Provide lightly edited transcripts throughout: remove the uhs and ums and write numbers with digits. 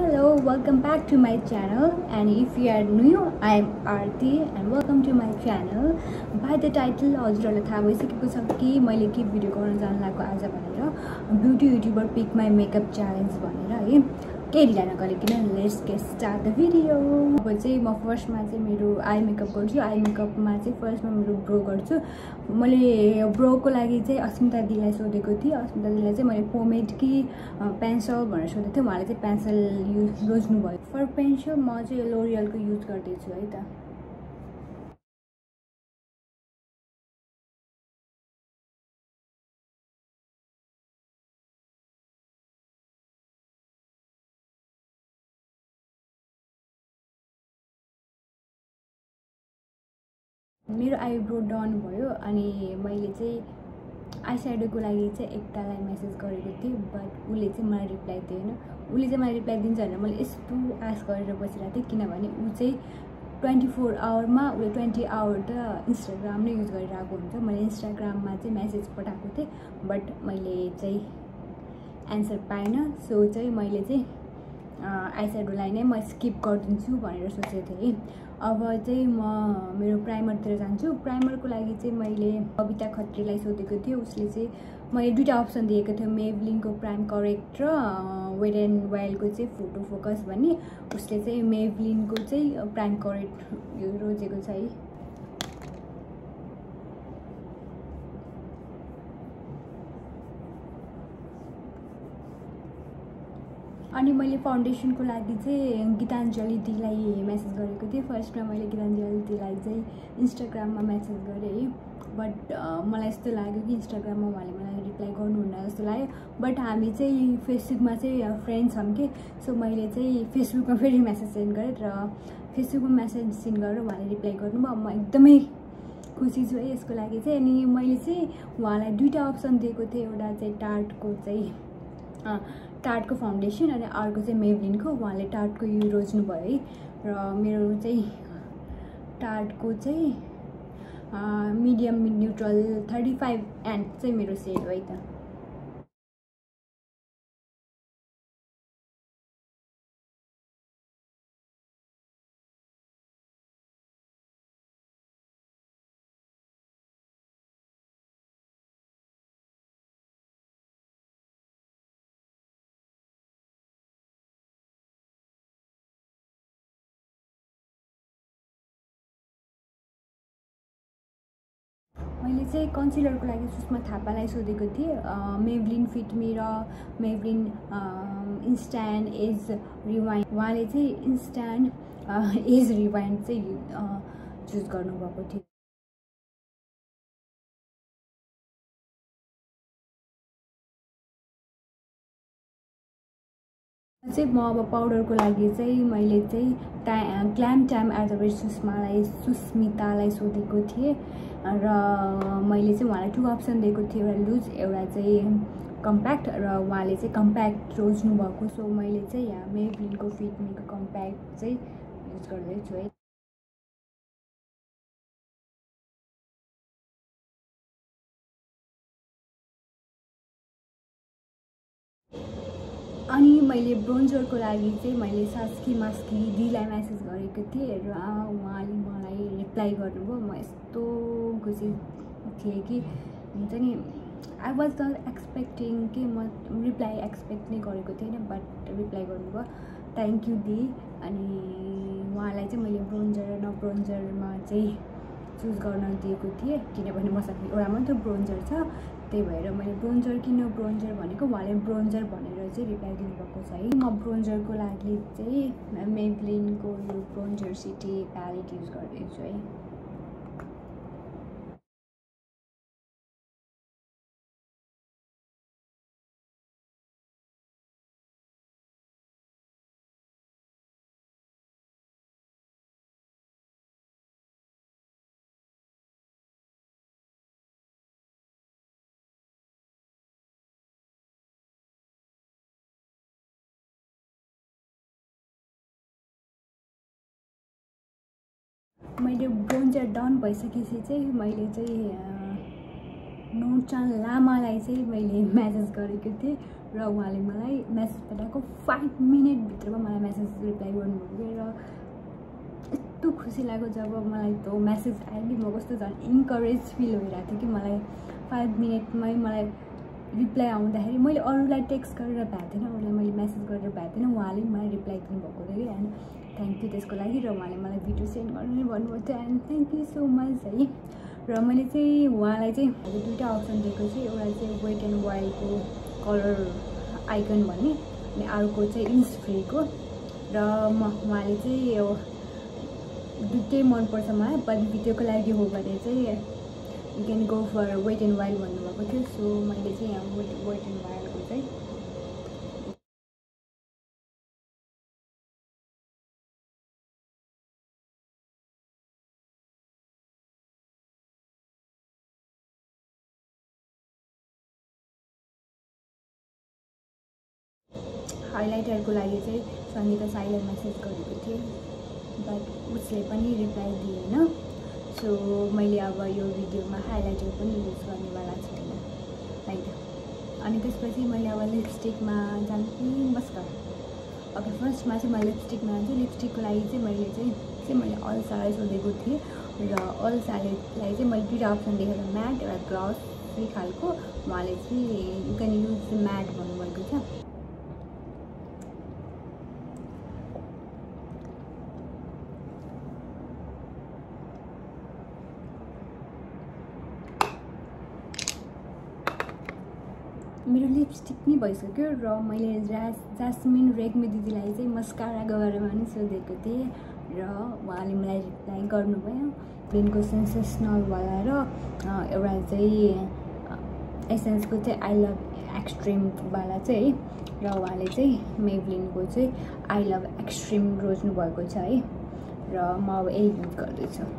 Hello, welcome back to my channel, and if you are new, I am Aarati and welcome to my channel. By the title, हजुरहरुलाई थाहा भइसकेको छ कि मैले के video गर्न जान लागेको आज भनेर beauty YouTuber pick my makeup challenge भनेर है के ढिला नगरिकन let's get start the video. अब चाहिँ म फर्स्टमा चाहिँ मेरो आई मेकअप गर्छु. आई मेकअपमा चाहिँ फर्स्टमा मेरो ब्रो गर्छु. मैले ब्रोको लागि चाहिँ अस्मिता दिदीलाई सोधेको थिएँ. अस्मिता दिदीलाई चाहिँ मैले पोमेड कि पेन्सल भनेर सोधेको थिएँ. उहाँले चाहिँ पेन्सल योज्नुभयो. फर पेन्सल म चाहिँ लोरियलको युज गर्दैछु है त. मेरो आइब्रो डन भयो अनि मैले चाहिँ आइस्याडोको लागि चाहिँ एकतालाई मेसेज गरेको थिएँ, बट उसले चाहिँ मलाई रिप्लाई दिएन. उसले चाहिँ मलाई रिप्लाई दिन्छ भनेर मैले यस्तो आश गरेर बसिरहेको थिएँ, किनभने ऊ चाहिँ 24 आवरमा उसले 20 आवर त इन्स्टाग्राम नै युज गरिरहेको हुन्छ. मैले इन्स्टाग्राममा चाहिँ मेसेज पठाएको थिएँ, बट मैले चाहिँ एन्सर पाइनँ. सो चाहिँ मैले चाहिँ आइस्याडोलाई नै म स्किप गरिदिन्छु भनेर सोचेको थिएँ. अब चाहिँ म मेरो प्राइमरतिर जान्छु. प्राइमरको लागि चाहिँ मैले कविता खत्रीलाई सोधेको थिएँ. उसले चाहिँ मैले दुईवटा अप्सन दिएको थियो, मेबलिनको प्राइम करेक्ट र वेट एन्ड वाइल्डको चाहिँ फोटो फोकस भन्ने. उसले चाहिँ मेबलिनको चाहिँ प्राइम करेक्ट यो रोजेको छ है. अनि मैले फाउन्डेसनको लागि चाहिँ गीताञ्जली दिदीलाई मेसेज गरेको थिएँ. फर्स्टमा मैले गीताञ्जली दिदीलाई चाहिँ इन्स्टाग्राममा मेसेज गरेँ है, बट मलाई यस्तो लाग्यो कि इन्स्टाग्राममा उहाँले मलाई रिप्लाई गर्नुहुन्न जस्तो लाग्यो. बट हामी चाहिँ फेसबुकमा चाहिँ फ्रेन्ड छौँ कि, सो मैले चाहिँ फेसबुकमा फेरि मेसेज सेन्ड गरेँ र फेसबुकमा मेसेज सेन्ड गरेर उहाँले रिप्लाई गर्नुभयो. म एकदमै खुसी छु है यसको लागि चाहिँ. अनि मैले चाहिँ उहाँलाई दुईवटा अप्सन दिएको थिएँ, एउटा चाहिँ टार्टको फाउन्डेसन अनि अर्को चाहिँ मेबलिनको. उहाँले टार्टको यो रोज्नुभयो है, र मेरो चाहिँ टार्टको चाहिँ मिडियम न्युट्रल 35 एन्ड चाहिँ मेरो सेड हो है त. मैले चाहिँ कन्सिलरको लागि सुषमा थापालाई सोधेको थिएँ. मेबलिन फिटमी र मेबलिन इन्स्ट्यान्ट एज रिवाइन्ड. उहाँले चाहिँ इन्स्ट्यान्ट एज रिवाइन्ड चाहिँ चुज गर्नुभएको थियो. चाहिँ म अब पाउडरको लागि चाहिँ मैले चाहिँ glam time at the rate सुष्मितालाई सोधेको थिएँ, र मैले चाहिँ उहाँलाई टु अप्सन दिएको थिएँ, एउटा लुज एउटा चाहिँ कम्प्याक्ट, र उहाँले चाहिँ कम्प्याक्ट रोज्नु भएको. सो मैले चाहिँ यहाँ मेबलिनको फिटमीको कम्प्याक्ट चाहिँ युज गर्दैछु है. अनि मैले ब्रोन्जरको लागि चाहिँ मैले सास्की मास्की दिदीलाई मेसेज गरेको थिएँ, र उहाँले मलाई रिप्लाई गर्नुभयो. म यस्तो खुसी थिएँ कि हुन्छ नि, आई वाज नट एक्सपेक्टिङ कि म रिप्लाई एक्सपेक्ट नै गरेको थिएन, बट रिप्लाई गर्नुभयो. थ्याङ्क यू दी. अनि उहाँलाई चाहिँ मैले ब्रोन्जर र ब्रोन्जरमा चाहिँ चुज गर्न दिएको थिएँ, किनभने मसँग एउटा मात्रै ब्रोन्जर छ. त्यही भएर मैले ब्रोन्जर किन ब्रोन्जर भनेको, उहाँले ब्रोन्जर भनेर चाहिँ रिप्लाई दिनुभएको छ है. म ब्रोन्जरको लागि चाहिँ मेबलिनको यो ब्रोन्जर सिटी प्यालेट युज गर्दैछु है. मैले ब्रोन्जर डन भइसकेपछि चाहिँ मैले चाहिँ नोचान लामालाई चाहिँ मैले मेसेज गरेको थिएँ, र उहाँले मलाई मेसेज पठाएको 5 मिनटभित्रमा मलाई मेसेज रिप्लाई गर्नुभयो र यस्तो खुसी लाग्यो जब मलाई त्यो मेसेज आयो कि म कस्तो झन् इन्करेज फिल भइरहेको थियो कि मलाई 5 मिनटमै मलाई रिप्लाई आउँदाखेरि मैले अरूलाई टेक्स्ट गरेर पाएको थिएन, अरूलाई मैले मेसेज गरेर पाएको थिएन, उहाँले मलाई रिप्लाई दिनुभएको थियो कि एन्ड थ्याङ्क यू त्यसको लागि। र उहाँले मलाई भिडियो सेन्ड गर्नु नै भन्नुभएको थियो and thank you so much है। र मैले चाहिँ उहाँलाई चाहिँ दुईवटा अप्सन दिएको छु, एउटा चाहिँ वेट एन्ड वाइल्डको कलर आइकन भन्ने अनि अर्को चाहिँ इन्सफ्रीको, र उहाँले चाहिँ यो दुइटै मनपर्छ मलाई, बट भिडियोको लागि हो भने चाहिँ you can go for wet and wild भन्नुभएको थियो। सो मैले चाहिँ यहाँ वेट एन्ड वाइल्डको चाहिँ हाइलाइटरको लागि चाहिँ सङ्गीता साईलाई मेसेज गरेको थिएँ बट उसले पनि रिप्लाई दिएन। सो मैले अब यो भिडियोमा हाइलाइटर पनि युज गर्नेवाला छैन लाइक। अनि त्यसपछि मैले अब लिपस्टिकमा जान्छु बस गर। ओके फर्स्टमा चाहिँ मैले लिपस्टिकमा जान्छु। लिपस्टिकको लागि चाहिँ मैले अल्सालाई सोधेको थिएँ र अल्सालेलाई चाहिँ मैले दुईवटा अप्सन देखेर म्याट एउटा ग्लस फ्री खालको, उहाँले चाहिँ यु क्यान युज म्याट भन्नुभएको छ। मेरो लिपस्टिक पनि भइसक्यो र मैले जास्मिन रेग्मी दिदीलाई चाहिँ मस्कारा गरेर पनि सोधेको थिएँ र उहाँले मलाई रिप्लाई गर्नुभयो। ब्रेनको सेन्सेसनल वाला र एउटा चाहिँ एसेन्सको चाहिँ आई लभ एक्सट्रिमवाला चाहिँ है, र उहाँले चाहिँ मेबलिनको चाहिँ आई लभ एक्सट्रिम रोज्नुभएको छ है, र म अब यही युज गर्दैछु।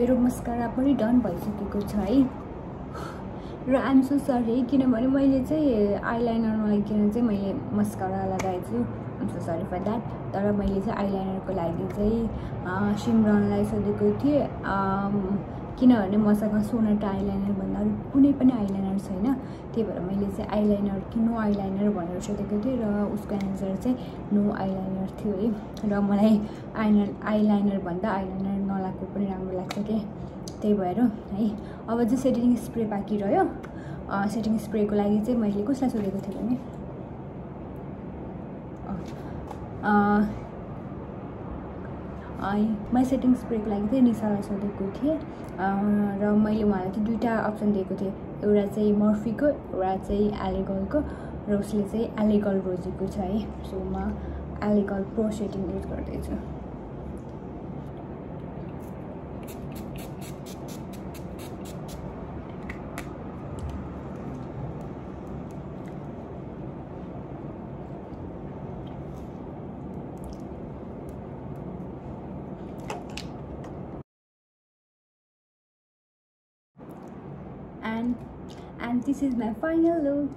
मेरो मस्कारा पनि डन भइसकेको छ है, र आइएम सो सरी किनभने मैले चाहिँ आइलाइनर नलाइकन चाहिँ मैले मस्कारा लगाएको छु। I'm so sorry for that. तर मैले चाहिँ आइलाइनरको लागि चाहिँ सिमरनलाई सोधेको थिएँ किनभने मसँग सोनाटा आइलाइनर भन्दा कुनै पनि आइलाइनर छैन, त्यही भएर मैले चाहिँ आइलाइनर कि नो आइलाइनर भनेर सोधेको थिएँ र उसको एन्सर चाहिँ नो आइलाइनर थियो है। र मलाई आइलाइनर भन्दा आइलाइनर नलाएको पनि राम्रो लाग्छ कि, त्यही भएर है। अब चाहिँ सेटिङ स्प्रे बाँकी रह्यो। सेटिङ स्प्रेको लागि चाहिँ मैले कसलाई सोधेको थिएँ भने मैले सेटिङ स्प्रेको लागि चाहिँ निसालाई सोधेको थिएँ र मैले उहाँलाई चाहिँ दुईवटा अप्सन दिएको थिएँ, एउटा चाहिँ मर्फीको एउटा चाहिँ एलेगलको, र उसले चाहिँ एलेगल रोजेको छ है। सो म एलेगल प्रो सेटिङ युज गर्दैछु। And this is my final look.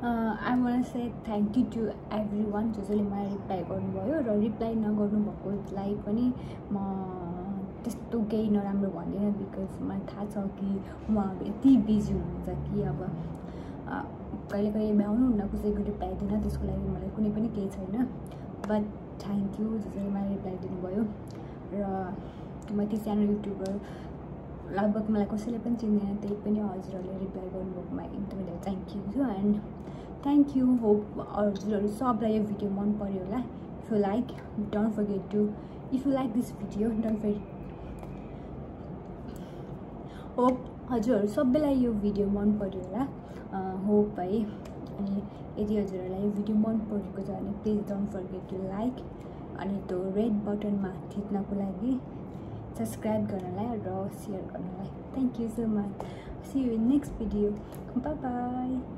I want to say thank you to everyone जसले मलाई रिप्लाई गर्नुभयो र रिप्लाई नगर्नु भएकोलाई पनि म त्यस्तो केही नराम्रो भन्दिनँ बिकज मलाई थाहा छ कि उहाँहरू यति बिजी हुनुहुन्छ कि अब कहिले कहिले भ्याउनुहुन्न कसैको रिप्लाई दिन त्यसको लागि मलाई कुनै पनि केही छैन बट थ्याङ्क यू जसले मलाई रिप्लाई दिनुभयो र म त्यो सानो युट्युबर लगभग मलाई कसैले पनि चिन्दैन त्यही पनि हजुरहरूले रिप्लाई गर्नुभएकोमा एकदमै धेरै thank you and thank you hope हजुरहरू सबलाई यो भिडियो मन पऱ्यो होला if you like this video don't forget hope हजुरहरू सबैलाई यो भिडियो मन पऱ्यो होला होप है अनि यदि हजुरहरूलाई यो भिडियो मन परेको छ भने please don't forget to like अनि त्यो रेड बटनमा थिच्नको लागि सब्सक्राइब गर्नलाई र सेयर गर्नलाई thank you so much see you in next video bye by.